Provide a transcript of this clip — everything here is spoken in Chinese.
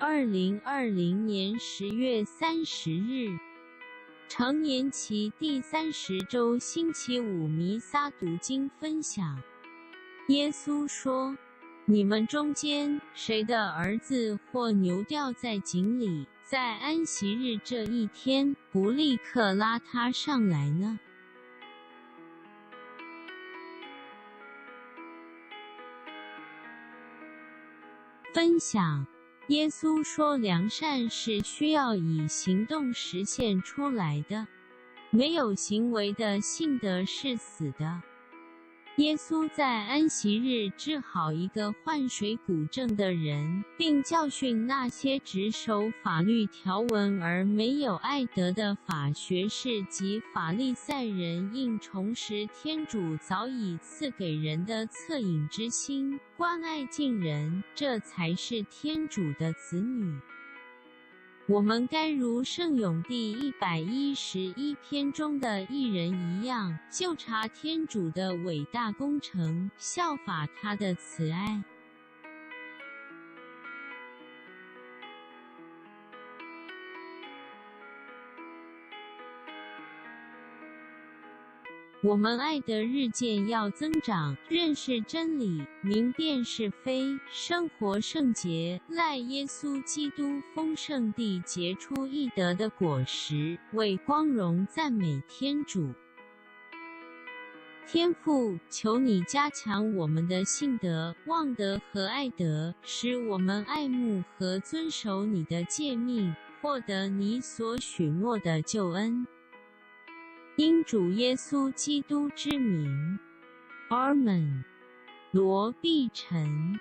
2020年10月30日，常年期第30周星期五弥撒读经分享。耶稣说：“你们中间谁的儿子或牛掉在井里，在安息日这一天，不立刻拉他上来呢？” 分享：耶稣说，良善是需要以行动实现出来的，没有行为的信德是死的。耶稣在安息日治好一个患水谷症的人，并教训那些只守法律条文而没有爱德的法学士及法利赛人，应重拾天主早已赐给人的恻隐之心，关爱近人，这才是天主的子女。 我们该如圣咏第111篇中的一人一样，嗅察天主的伟大工程，效法他的慈爱。我们爱的日渐要增长，认识真理，明辨是非，生活圣洁，赖耶稣基督丰盛地结出义德的果实，为光荣赞美天主。天父，求你加强我们的信德、望德和爱德，使我们爱慕和遵守你的诫命，获得你所许诺的救恩。 因主耶稣基督之名，阿门。罗必成。